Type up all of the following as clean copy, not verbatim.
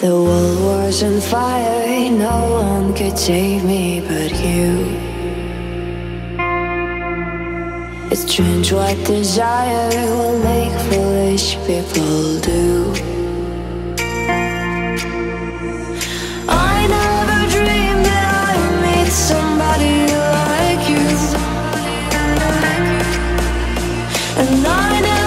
The world was on fire, no one could save me but you. It's strange what desire will make foolish people do. I never dreamed that I'd meet somebody like you, and I never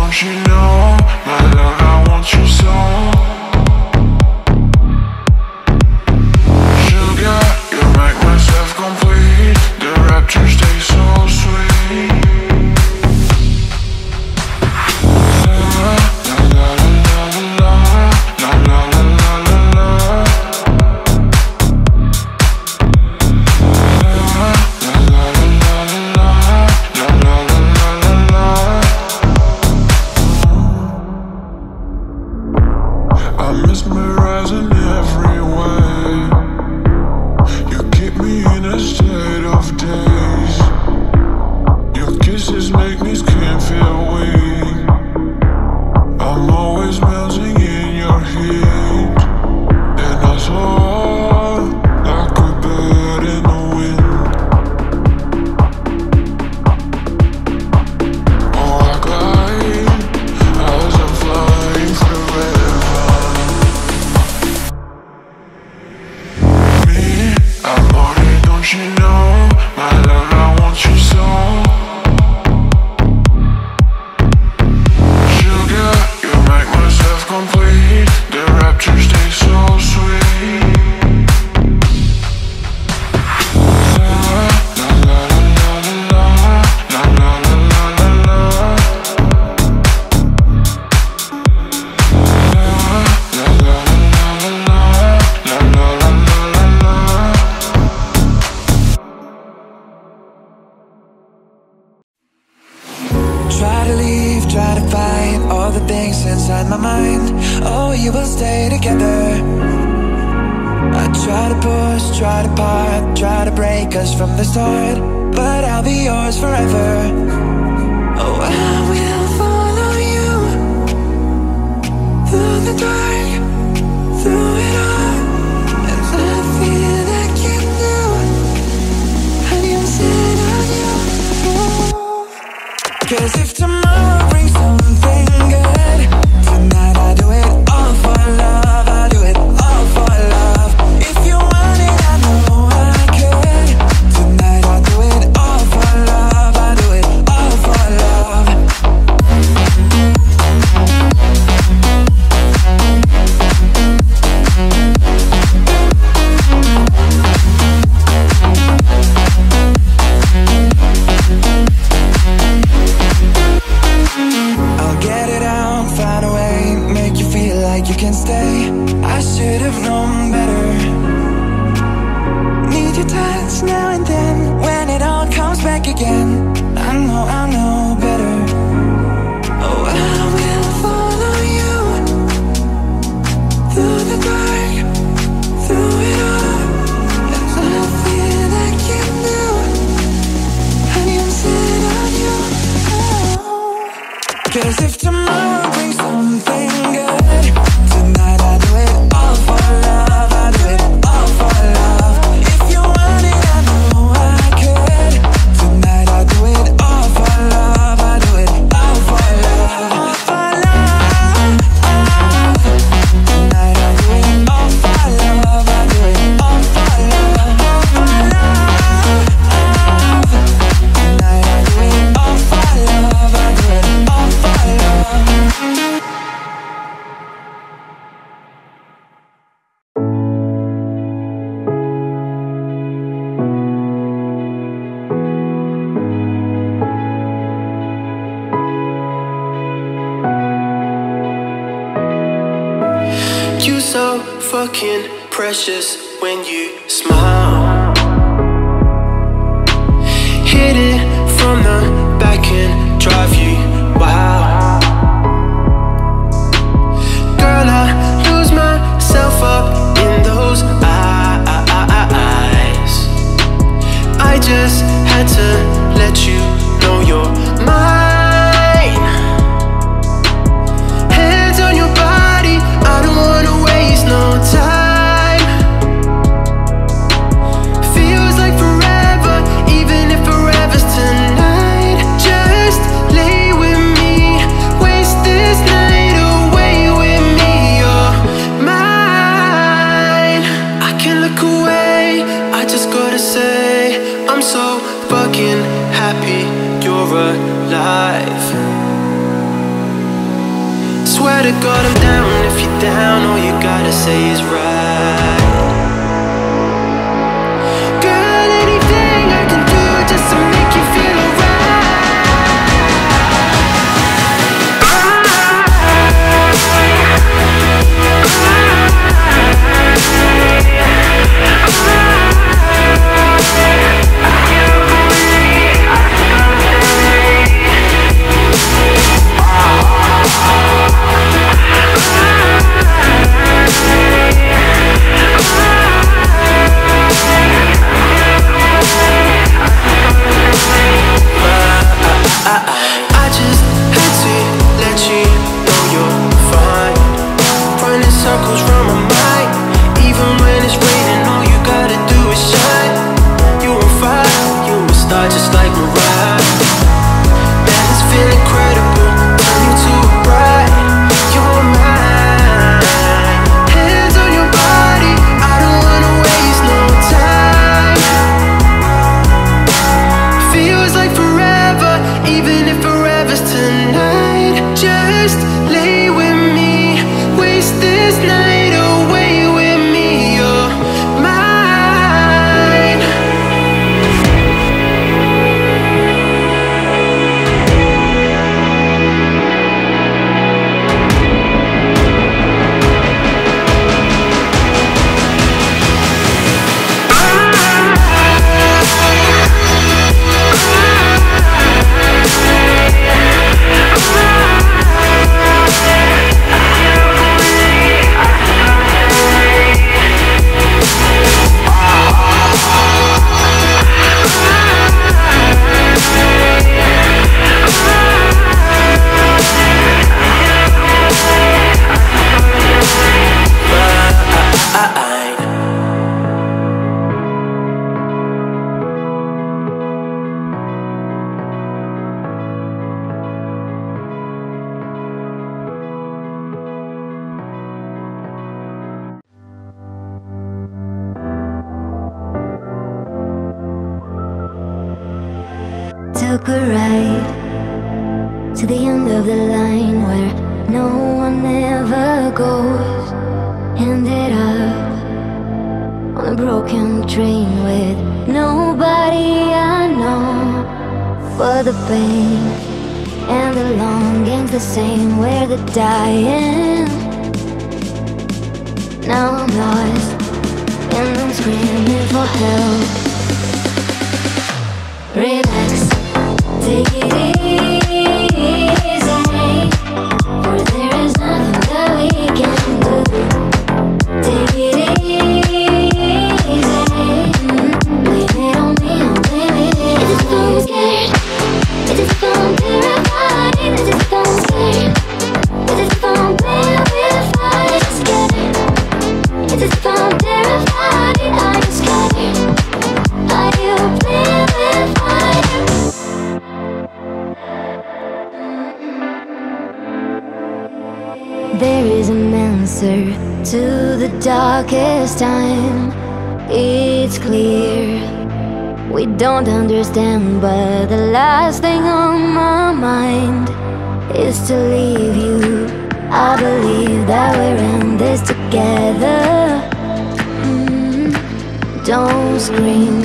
you know, my love, I want you so. Try to leave, try to fight all the things inside my mind. Oh, you will stay together. I try to push, try to part, try to break us from the start, but I'll be yours forever. Oh, I will follow you through the dark, through it all. And nothing I can do, I can sit on you. Oh. 'Cause if tomorrow brings something good, tonight I'll do it all for love. I'll do it all for love. If you want it, I know I could. Tonight I'll do it all for love. I'll do it all for love. took a ride to the end of the line where no one ever goes. Ended up on a broken train with nobody I know. For the pain and the longing's the same, we're the dying. Now I'm lost and I'm screaming for help. Relax, take it easy, for there is nothing that we can do. Take it easy, blame it on me, I'm blaming it. I just don't care, I just don't care about it. I just don't care, I just don't care if I just care. I just don't care about it, I just care. Are you playing with fire? There is an answer to the darkest time. It's clear we don't understand, but the last thing on my mind is to leave you. I believe that we're in this together. Don't scream,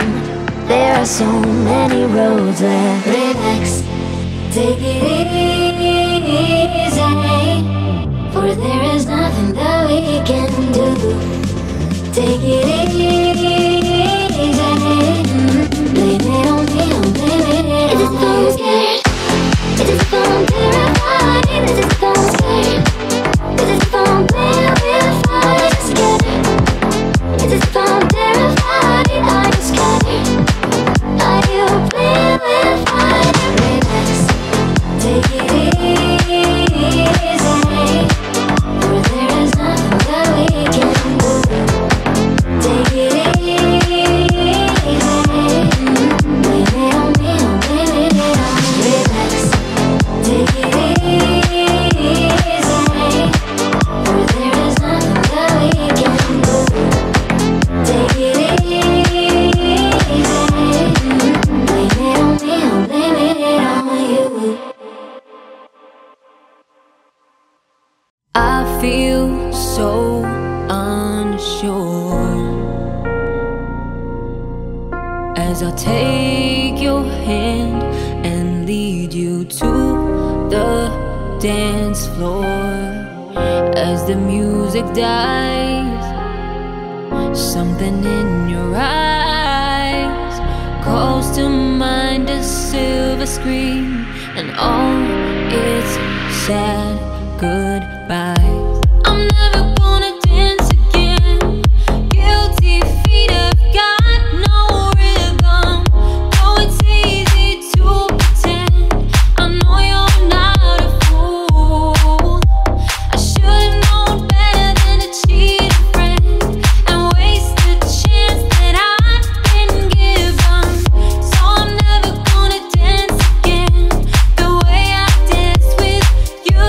there are so many roads left. Relax, take it easy, for there is nothing that we can do. Take it easy, blame it on me, I'm blaming it. I just don't care, I just don't care about it. I just don't care, I just don't care if I just care. I just don't care about it, I just care. Are you playing with fire? Relax, take it easy, there is nothing that we can do. Take it easy, blame it on me, I'm blaming it on me. Relax, take it easy, for there is nothing that we can do. Take it easy, blame it on me, I'm blaming it on you. I feel so unsure as I take your hand and lead you to the dance floor. As the music dies, something in your eyes calls to mind, a silver screen and all its sad goodbye. I'm never gonna dance again. Guilty feet have got no rhythm. Though it's easy to pretend, I know you're not a fool. I should've known better than to cheat a friend and waste the chance that I've been given. So I'm never gonna dance again the way I danced with you.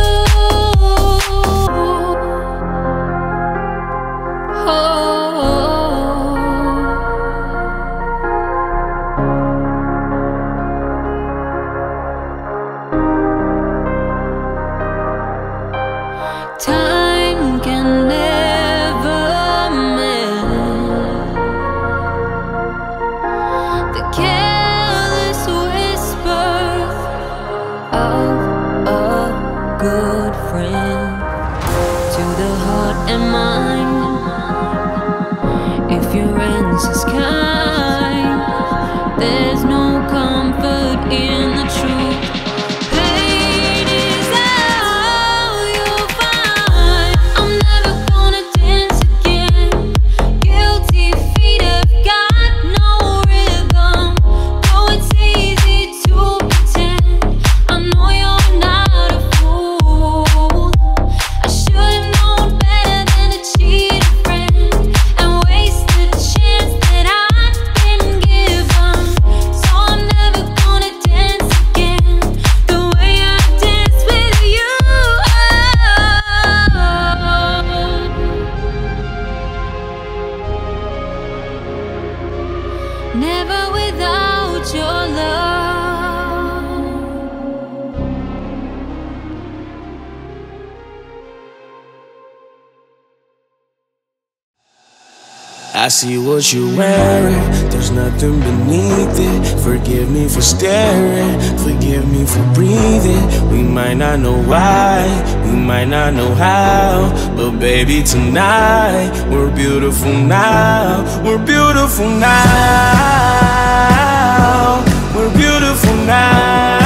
I see what you're wearing, there's nothing beneath it. Forgive me for staring, forgive me for breathing. We might not know why, we might not know how, but baby tonight, we're beautiful now. We're beautiful now, we're beautiful now.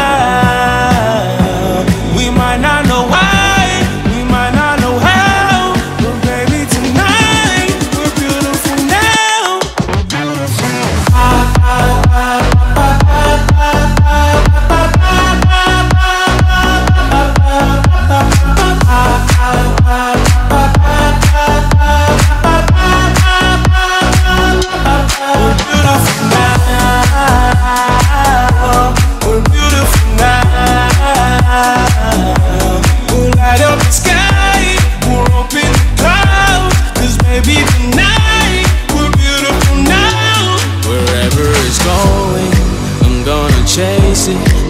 We might not know why,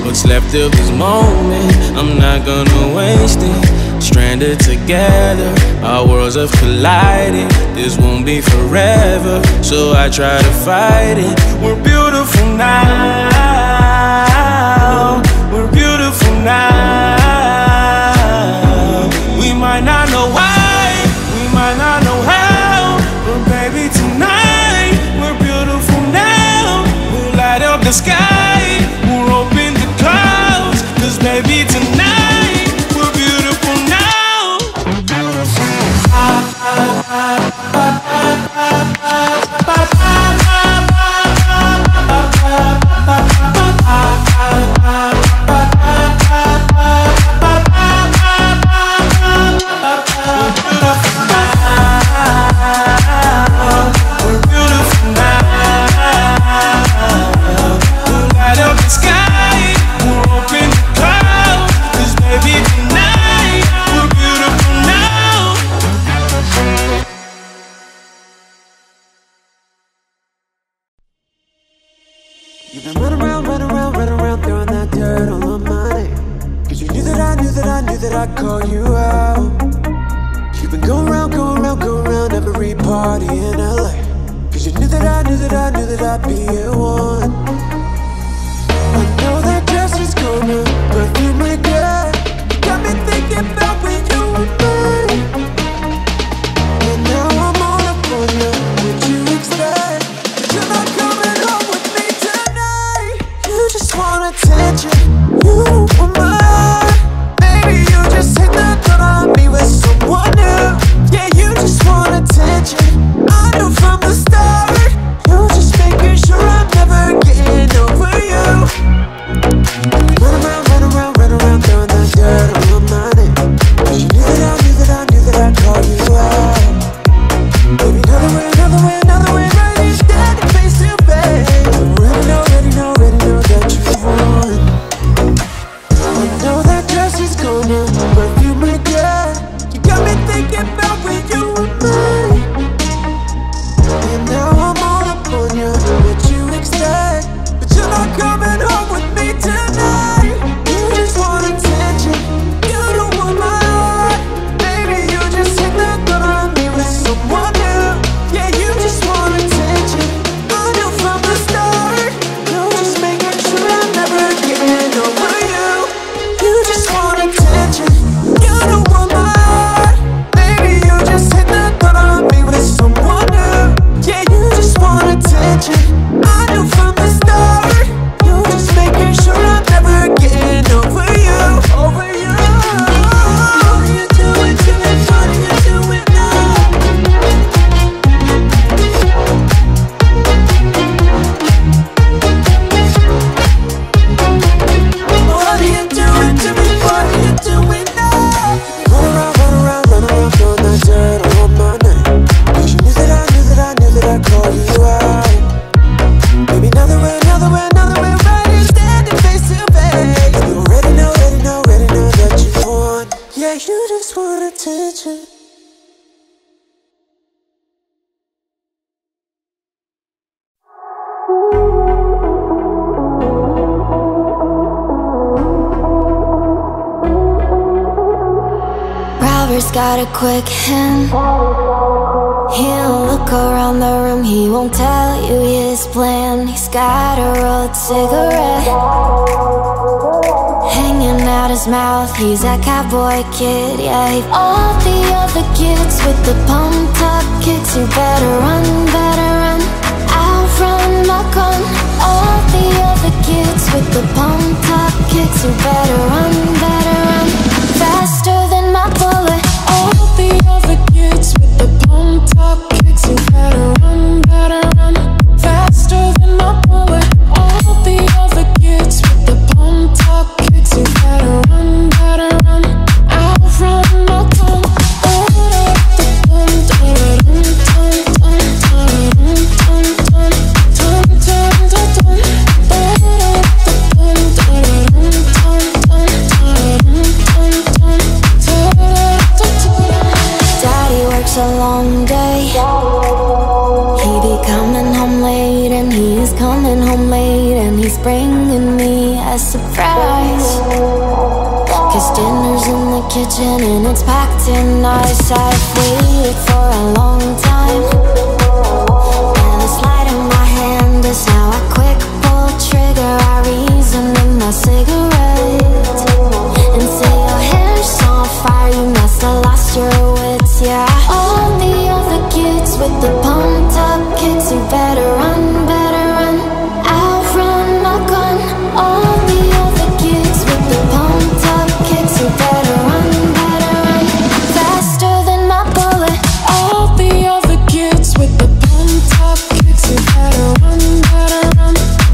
what's left of this moment, I'm not gonna waste it. Stranded together, our worlds have collided. This won't be forever, so I try to fight it. We're beautiful now, we're beautiful now. We might not know why, we might not know how, but baby tonight, we're beautiful now. We'll light up the sky, we'll open the clouds, 'cause baby tonight, we're beautiful now. We're beautiful now. Got a quick hand, He'll look around the room, he won't tell you his plan. He's got a rolled cigarette hanging out his mouth, he's that cowboy kid, yeah. All the other kids with the pumped-up kicks, you better run, I'll run my gun. All the other kids with the pumped-up kicks, you better run, faster than my bullet. All the other kids with the pumped up kicks, you better run, faster than my bullet. All the other kids with the pumped up kicks, you better run, I'll run my tongue. A long day, he be coming home late, and he's coming home late, and he's bringing me a surprise, cause dinner's in the kitchen and it's packed in ice. I've waited for a long time, and the slide in my hand is now a quick pull trigger. I reason in my cigarette and say your hair's on fire, you must have lost your wits, yeah. With the pumped up kicks, you better run, I'll run my gun. All the other kids with the pumped up kicks, you better run, faster than my bullet. All the other kids with the pumped up kicks, you better run,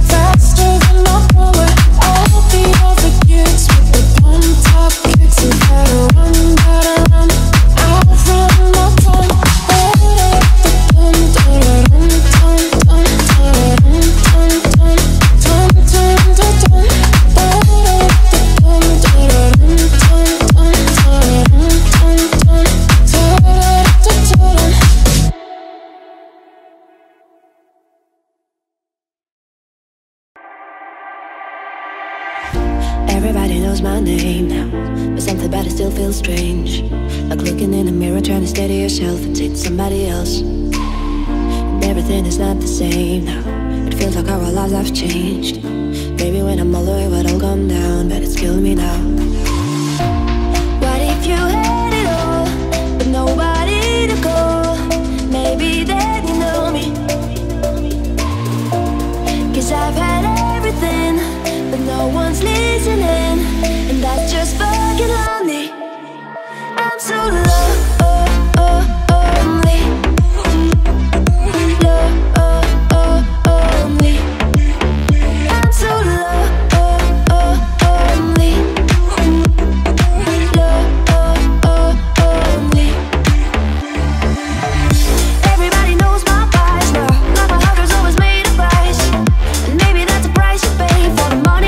faster than my bullet. All the other kids with the pumped up kicks, you better run, I'll run my gun. Everybody knows my name now, but something about it still feels strange, like looking in the mirror, trying to steady yourself and say to somebody else, and everything is not the same now. It feels like our lives have changed. Maybe when I'm all the way, what'll come down, but it's killing me now. What if you had it all, but nobody to call? Maybe then you know me, cause I've had everything, but no one's listening, and that's just fucking lonely. I'm so lonely, lonely. I'm so lonely, lonely. Everybody knows my price now, like my heart was always made of ice, and maybe that's the price you pay for the money.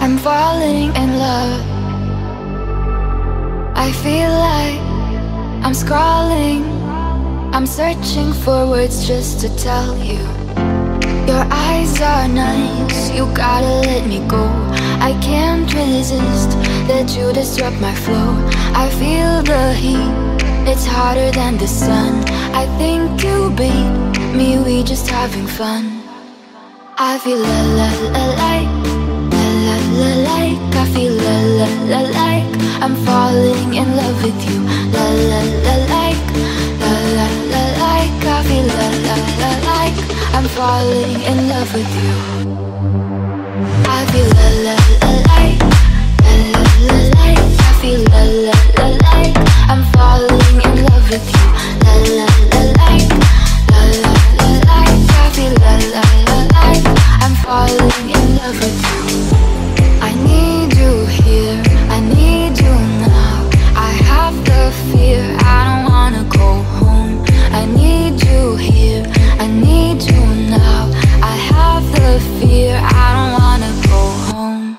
I'm falling in love. I feel like I'm scrawling, I'm searching for words just to tell you. Your eyes are nice, you gotta let me go. I can't resist that you disrupt my flow. I feel the heat, it's hotter than the sun. I think you beat me, we just having fun. I feel la-la-la-like, I feel la-la-la-like, I'm falling in love with you. La-la-la-like, la-la-la-like, I feel la-la-la-like, I'm falling in love with you. I feel la-la-la-like, la-la-la-like, I feel la-la-la-like, I'm falling in love with you. La-la-la-like, la-la-la-like, I feel la-la-la-like, I'm falling in love with you. I need you here, I need you now. I have the fear, I don't wanna go home. I need you here, I need you now. I have the fear, I don't wanna go home.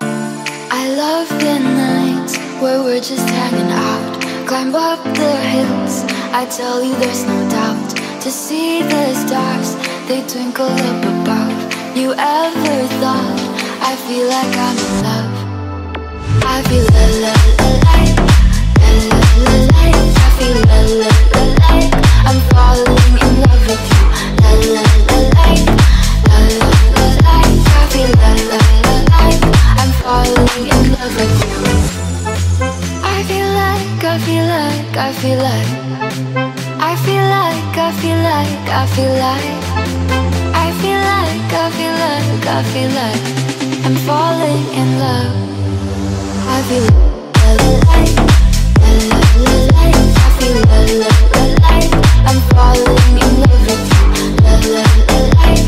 I love the nights where we're just hanging out. Climb up the hills, I tell you there's no doubt. To see the stars, they twinkle up above. You ever thought I feel like I'm in love? I feel la-la-la-like, la-la-la-like, I feel la-la-la-like, I'm falling in love with you. La-la-la-like, la-la-la-like, I feel la-la-la-like, I'm falling in love with you. I feel like, I feel like, I feel like, I feel like, I feel like, I feel like, I feel like, I feel like, I feel like I'm falling in love. I feel la-la-la-like, la-la-la-like, I feel la-la-la-like, I'm falling in love with you. La-la-la-like,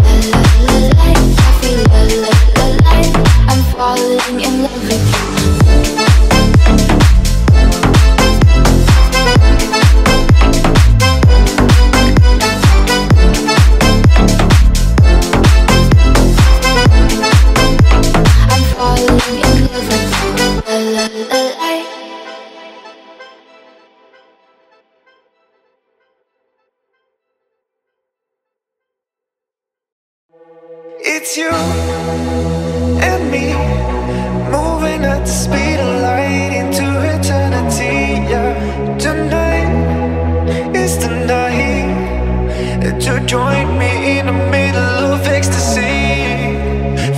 la-la-la-like, I feel la-la-la-like, I'm falling in love with you. It's you and me, moving at the speed of light into eternity, yeah. Tonight is the night that you join me in the middle of ecstasy.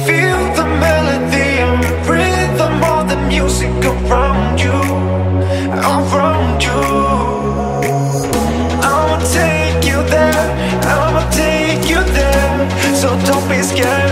Feel the melody and rhythm of the music around you, around you. I'll take you there, I'll take you there, so don't be scared.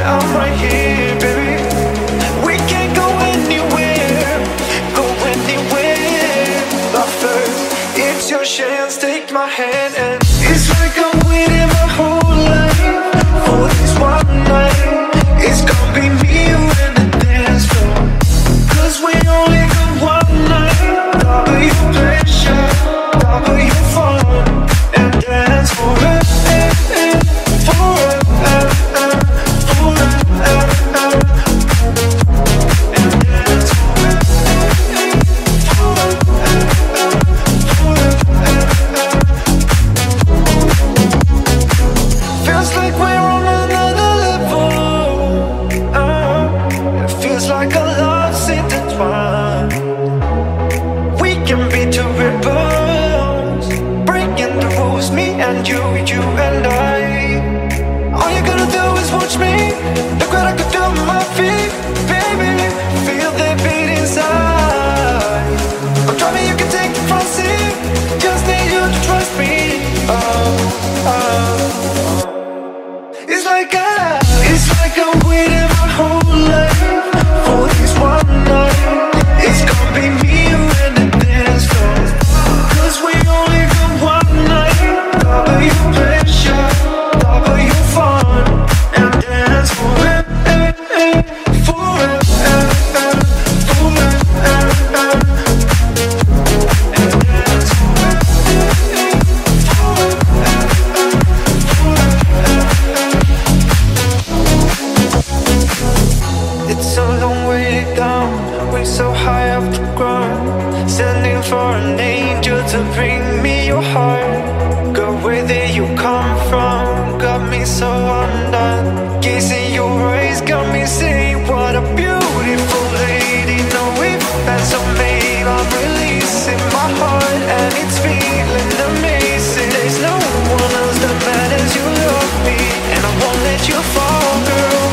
undone. Gazing your eyes got me saying, what a beautiful lady. No, if that's a made, I'm releasing my heart and it's feeling amazing. There's no one else that matters, you love me, and I won't let you fall, girl.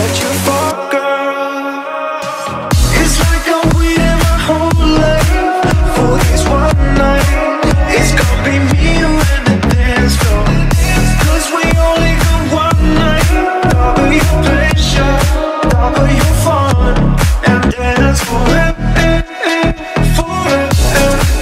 Let you fall, girl. It's like I'm waiting my whole life for this one night. It's gonna be me and the dance floor, 'cause we only got one night. Double your pleasure, double your fun, and dance forever, forever, beautiful.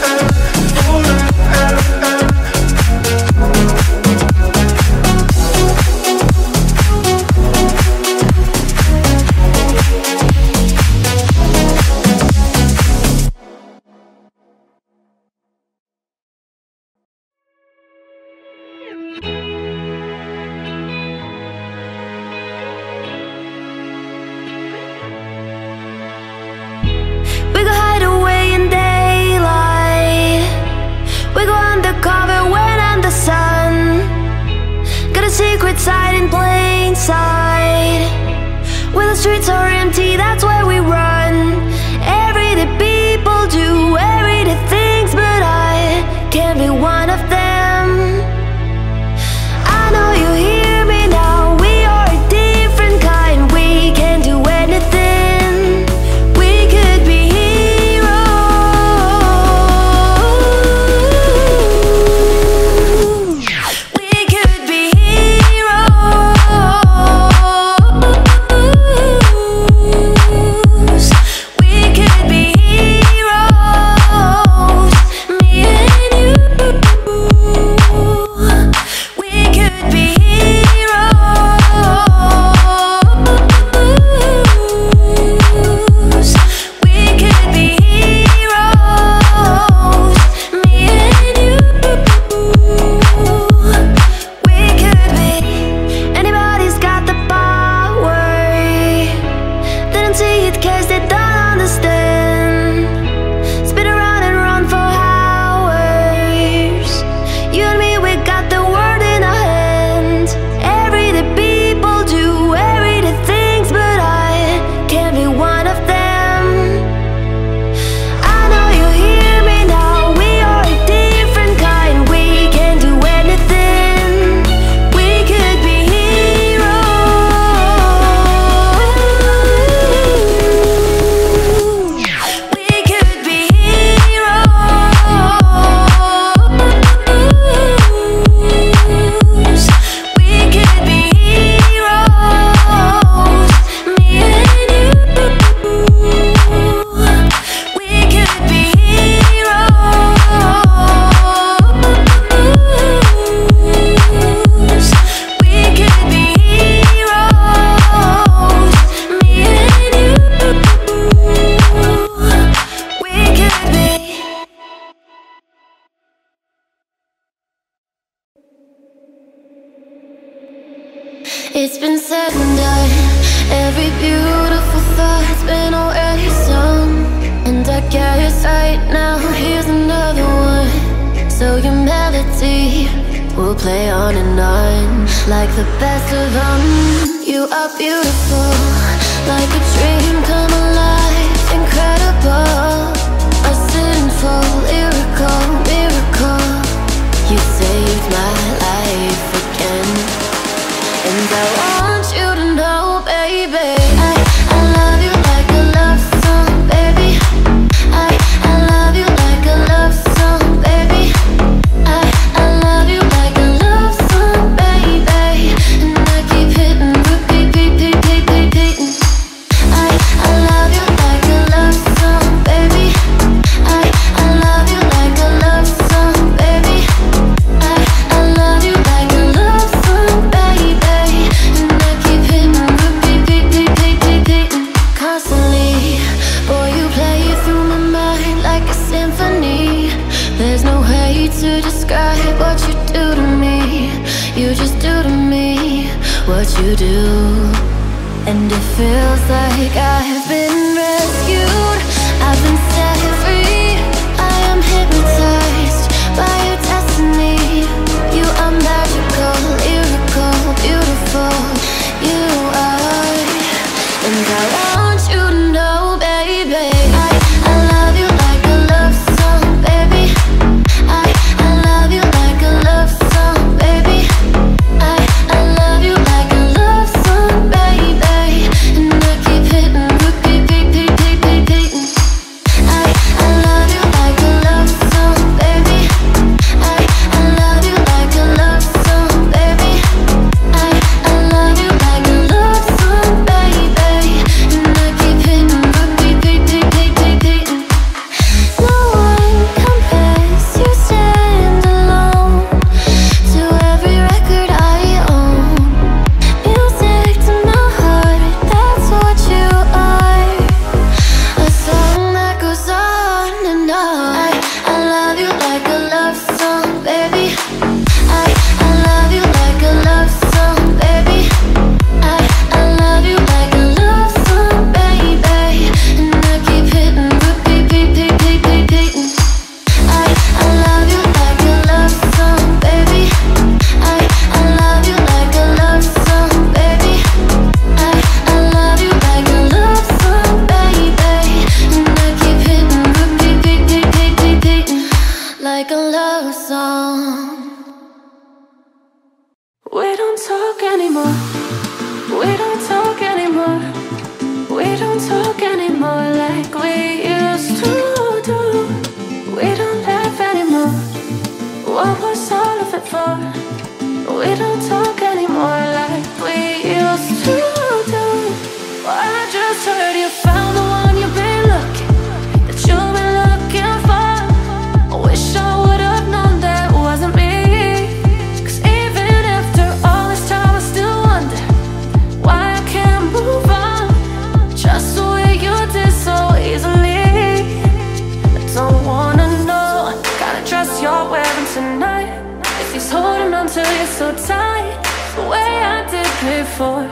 so tight, the way I did before.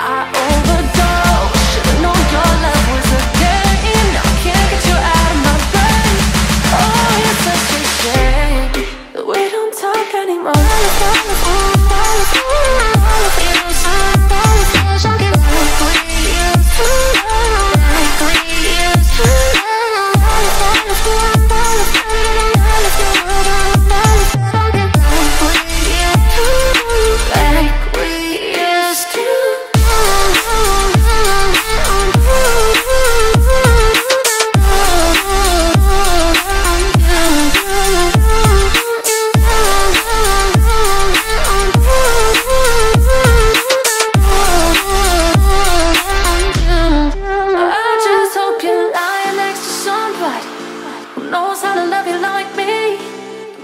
I overdosed, should've known your love was a game. Now I can't get you out of my brain. Oh, it's such a shame that we don't talk anymore.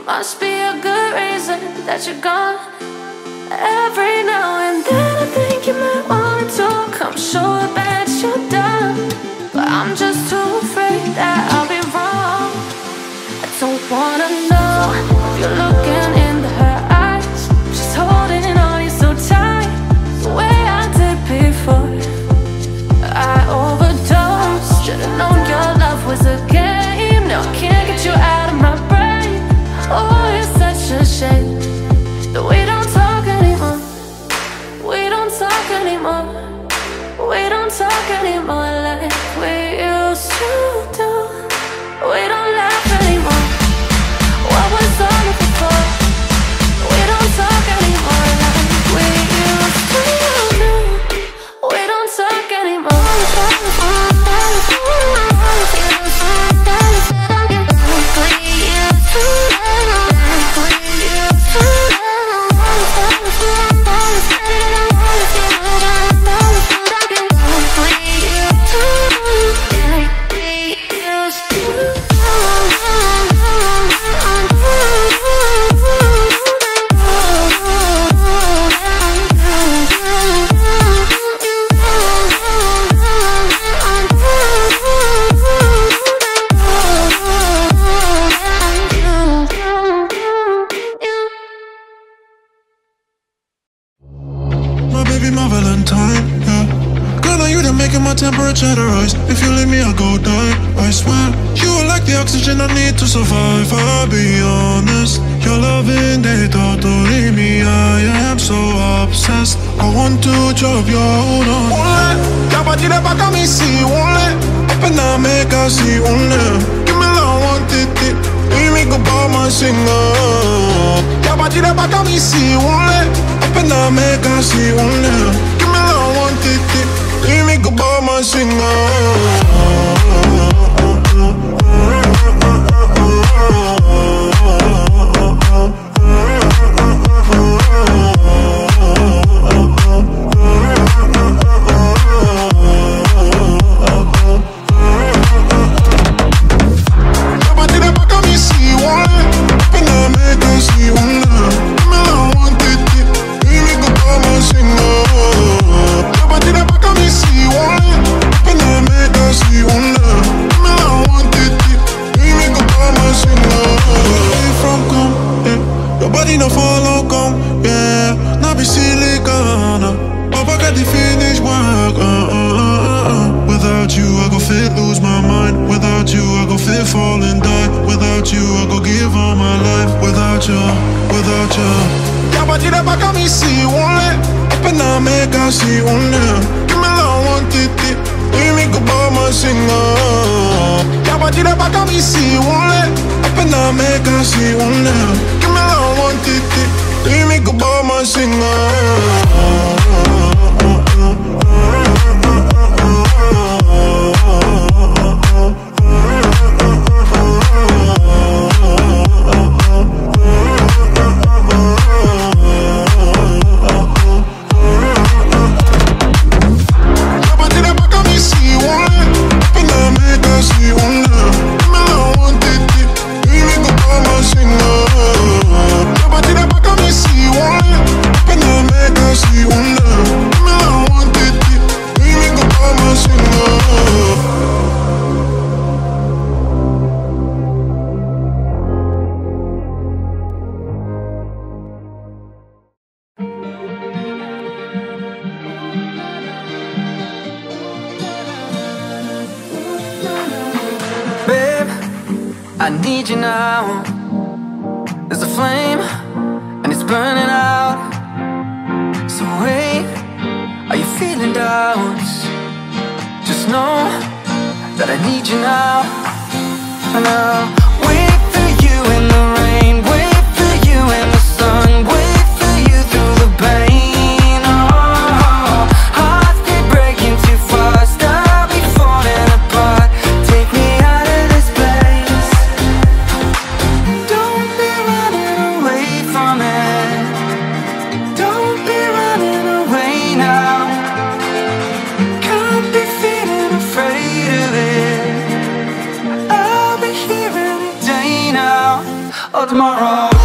Must be a good reason that you're gone. Every now and then I think you might wanna talk. I'm sure that you're done, but I'm just too afraid that I'll be wrong. I don't wanna know if you're looking into her eyes. She's holding on you so tight, the way I did before. I overdosed, should've known your love was a game. Now I can't get you out of my brain. Oh, it's such a shame that we don't talk anymore. We don't talk anymore. We don't talk anymore like we used to do. We don't laugh anymore. What was all of it for? We don't talk anymore like we used to do. We don't talk anymore. My Valentine, yeah. Girl, on you that making my temperature rise. If you leave me, I'll go die, I swear. You are like the oxygen I need to survive. I'll be honest, your loving, they totally me. I am so obsessed, I want to drop your odor. Only, your body that back on me, see, only. Open up, make I see, only. Give me love, want it, you make a ball, my singer. Your body that back on me, see, only. Open up, make I see, only. Give me love, want it. You make a ball, my singer. Nobody that back on me, see, only. Open up, make I see, only. No follow come, yeah. Now be silicon. Papa got the finish work. Without you, I go fit lose my mind. Without you, I go fit fall and die. Without you, I go give all my life. Without you. Yeah, but you never got me see only. Open up, make I see only. Give me love, want it. You make a ball, my singer. Yeah, but you never got me see only. Open up, make I see only. You make a ball, my singer. See you. I need you now. There's a flame and it's burning out. So wait, are you feeling doubts? Just know that I need you now. Now wait for you in the rain, wait for you in the sun, wait for you through the pain. Tomorrow. Babe,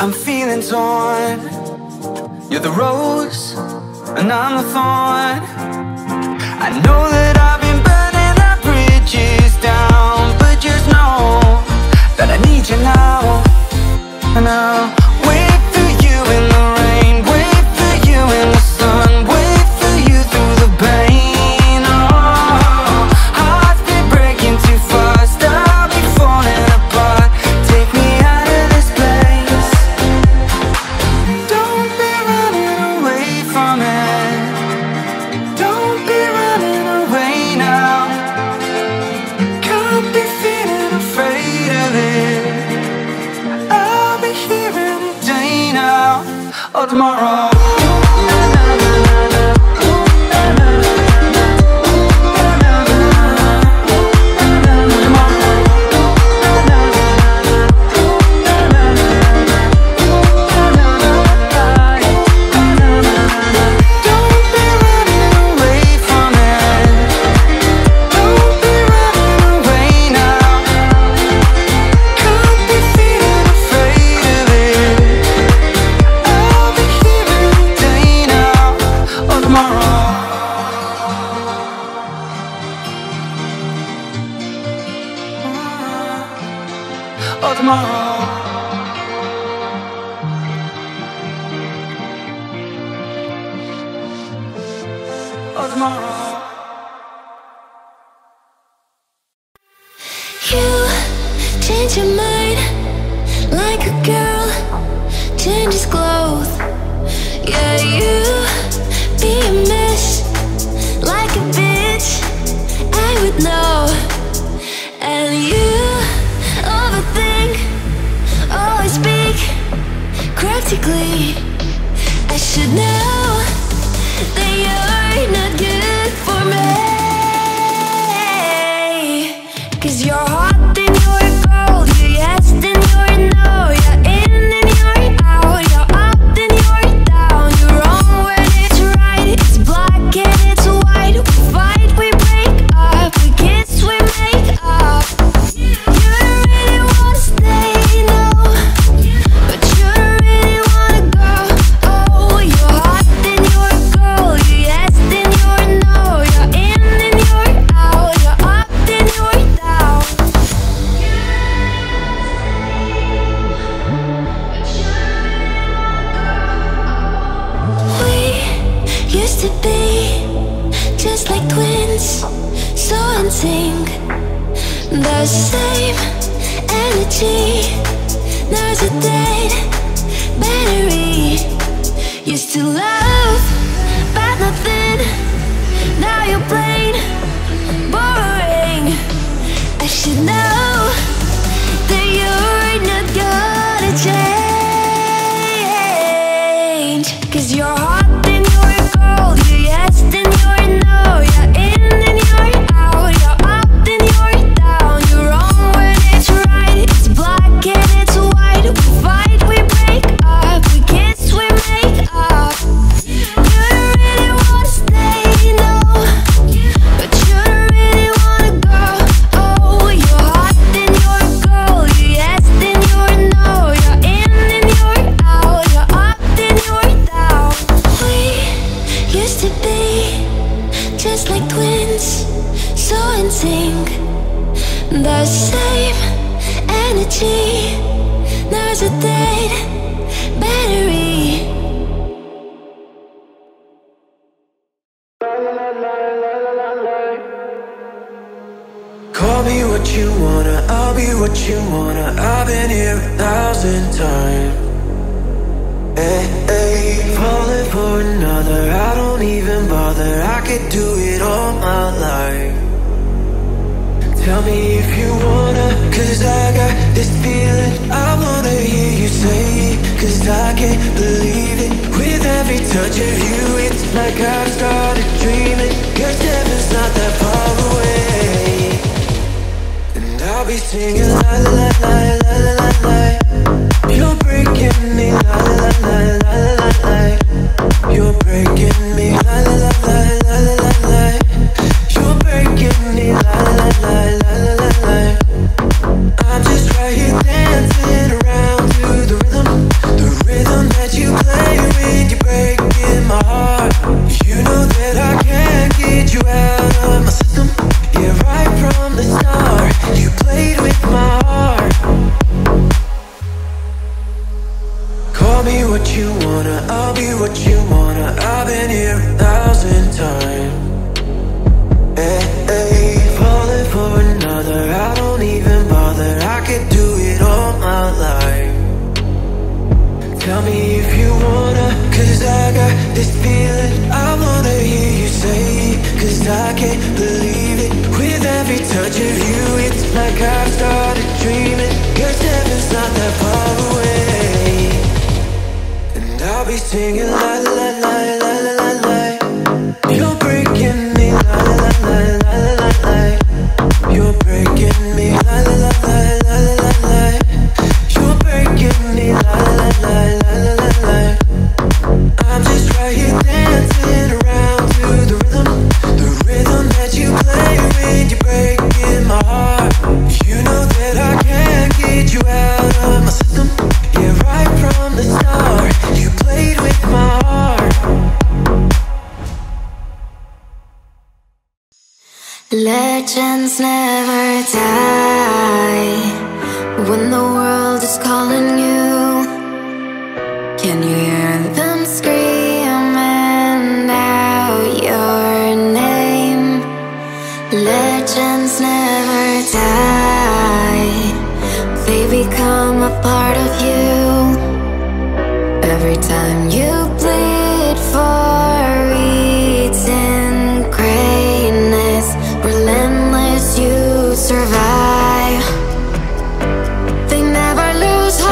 I'm feeling torn. You're the rose and I'm the thorn. I know that I've been burning our bridges down, but just know that I need you now, now. Wait for you in the rain, wait for you in the sun, wait for you through the pain. Oh, hearts been breaking too fast, I'll be falling apart. Take me out of this place. Don't be running away from it. Don't be running away now. Can't be feeling afraid of it. Or tomorrow. the same energy. Now's a dead battery. Call me what you wanna, I'll be what you wanna. I've been here 1,000 times. Hey, falling for another, I don't even bother. I could do it all my life. Tell me if you wanna, cause I got this feeling. I wanna hear you say it, cause I can't believe it. With every touch of you, it's like I've started dreaming. Your heaven's not that far away. And I'll be singing la la la la la la. You're breaking me, la la la la la la. You're breaking me, la la la la la la. You're breaking me, la la la la la la. I'm just right here dancing around to the rhythm that you play when you're breaking my heart. You know that I can't get you out of my system. Yeah, right from the start, you played with my heart. Call me what you wanna, I'll be what you wanna. I've been here 1,000 times. Hey, falling for another, I don't even bother. I could do it all my life. Tell me if you wanna, cause I got this feeling. I wanna hear you say it, cause I can't believe it. With every touch of you, it's like I've started dreaming. Your heaven's not that far away. I'll be singing la la la la la la la. You're breaking me, la la la la la la. You're breaking me, la la la la la la. You're breaking me, la la la la la la. I'm just right here dancing around to the rhythm that you play when you're breaking my heart. You know that I can't get you out of my system. Yeah, right from the start. My heart. Legends never die. When the world is calling you, can you hear them screaming out your name? Legends never die. They become a part of you. Every time you plead for eating greatness, relentless you survive. They never lose hope.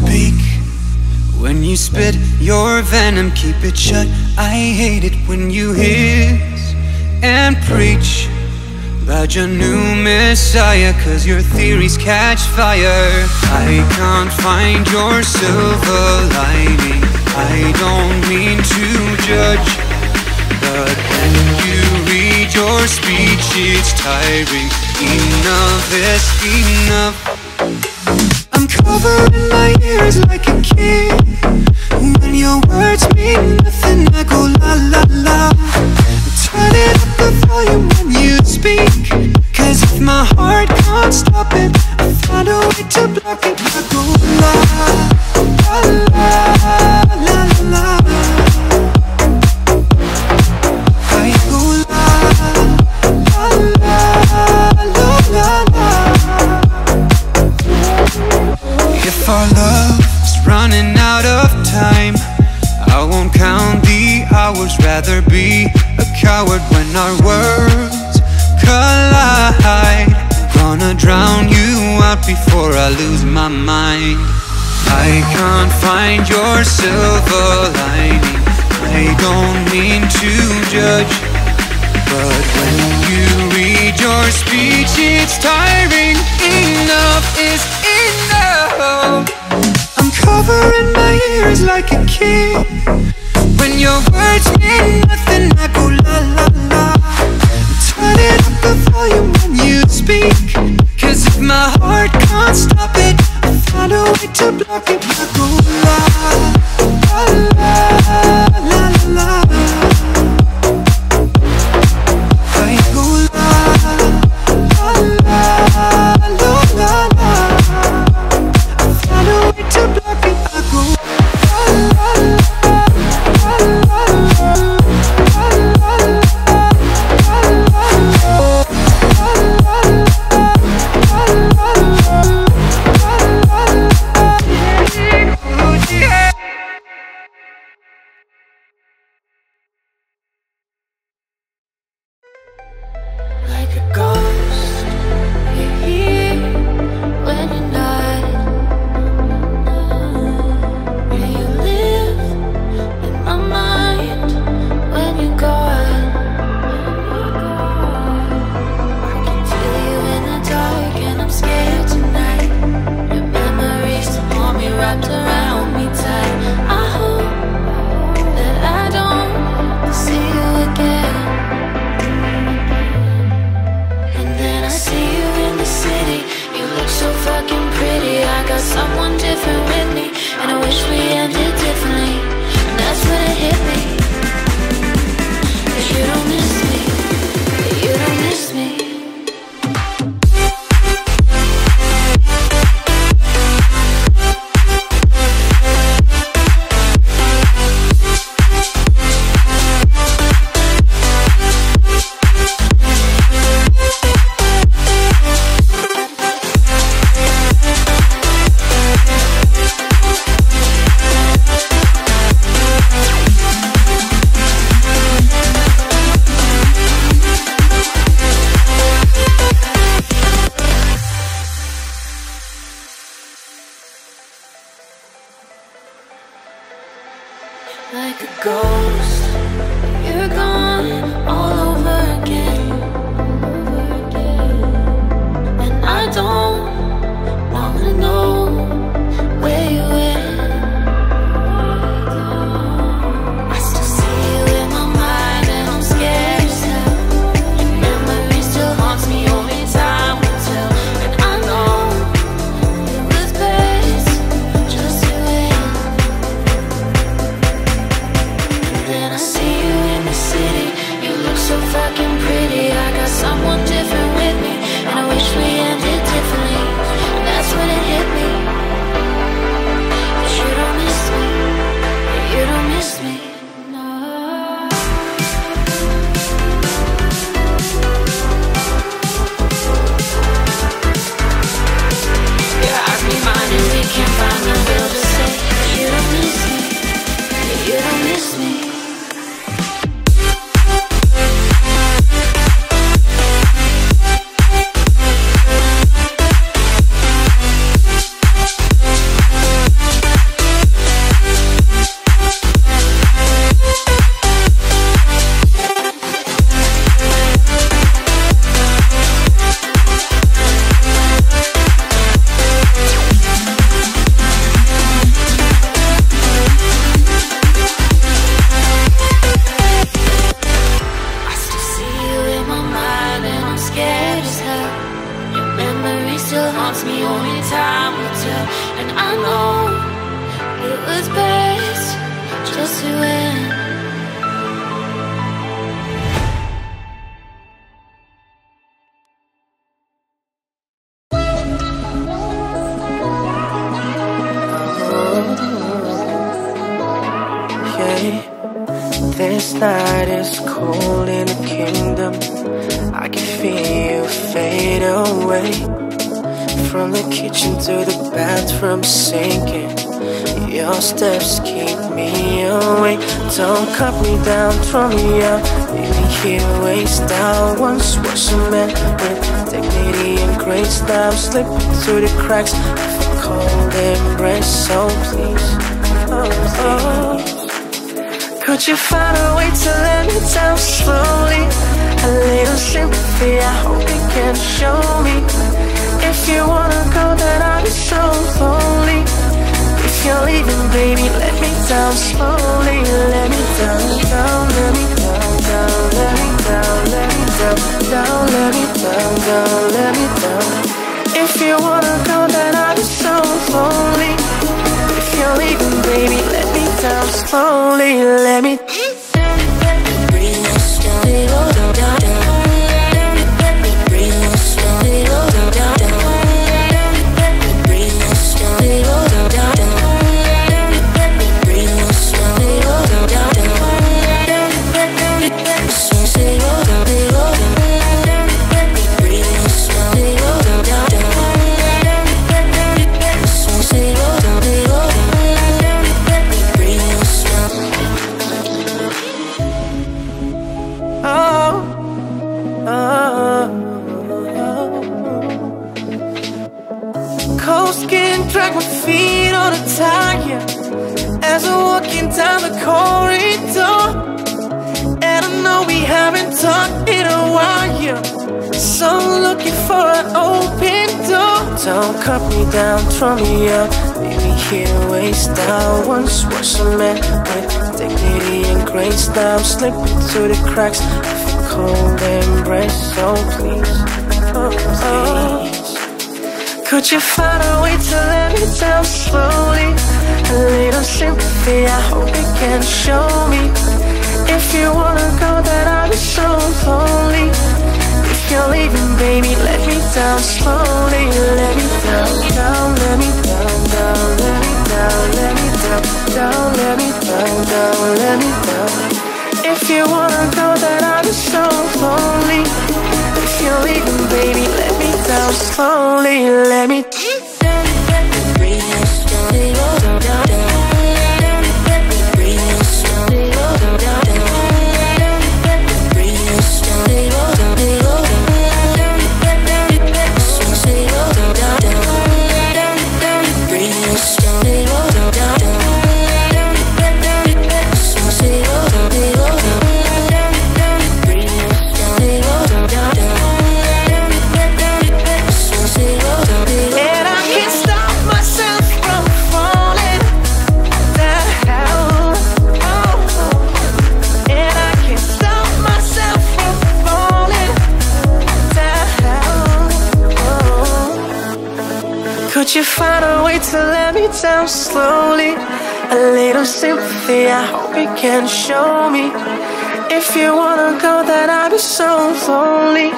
speak. When you spit your venom, keep it shut. I hate it when you hiss and preach about your new messiah, 'cause your theories catch fire. I can't find your silver lining. I don't mean to judge, but when you read your speech, it's tiring. Enough is enough. I'm covering my ears like a kid. When your words mean nothing, I go la la la. Turning up the volume when you speak, 'cause if my heart can't stop it, I find a way to block it. I go la la la la la. I go la la la la la. If our love's running out of time, I won't count the hours. Rather be a coward when our worlds collide. Gonna drown you out before I lose my mind. I can't find your silver lining. I don't mean to judge, but when you read your speech, it's tiring. Enough is enough. I'm covering my ears like a kid. When your words mean nothing, I go la la la. Turn it up the volume when you speak, 'cause if my heart can't stop it, I find a way to block it. I go la la la la la. still haunts me, only time will tell. And I know it was best just to end. This night is cold in the kingdom. I can feel you fade away. From the kitchen to the bathroom sinking, your steps keep me awake. Don't cut me down, throw me out. Leaving here waist down. Once was a man with dignity and grace. Now I'm slipping through the cracks of a cold embrace. So please, oh, please. Could you find a way to let me down slowly? A little sympathy, I hope you can show me. If you wanna go, then I'll be so lonely. If you're leaving, baby, let me down slowly. Let me down, down, let me down, down, let me down, let me down, down, let me down, down, let me down. If you wanna go, then I'll be so lonely. If you're leaving, baby, let me down slowly, let me bring us down, down, down, down. Let me bring us down, down, down, down. Let me bring us down, down, down, down. Let me bring us down, down, down, down. Let me bring us down, down, down, down. Let me drag my feet on a tire as I'm walking down the corridor. And I know we haven't talked in a while, so I'm looking for an open door. Don't cut me down, throw me out. Maybe here waist down. Once was a man with dignity and grace. Now I'm slipping through the cracks of a cold embrace. So please, oh, please. Could you find a way to let me down slowly? A little sympathy, I hope you can show me. If you wanna go, then I'll be so lonely. If you're leaving, baby, let me down slowly. Let me down, down, let me down, down, let me down, let me down, down, let me down, down, let me down. If you wanna go, then I'll be so lonely. If you're leaving, baby, let me down slowly, let me bring us down, down, down, down. Let me bring us down, down, down, down. Let me bring us down, down, down, down. Let me bring us down, down, down, down. Let me bring us down, down, down, down. Let me bring us down, down, down, down. Could you find a way to let me down slowly? A little sympathy, I hope you can show me. If you wanna go, then I'll be so lonely.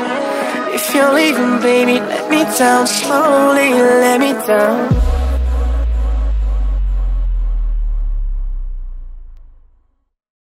If you're leaving, baby, let me down slowly, let me down.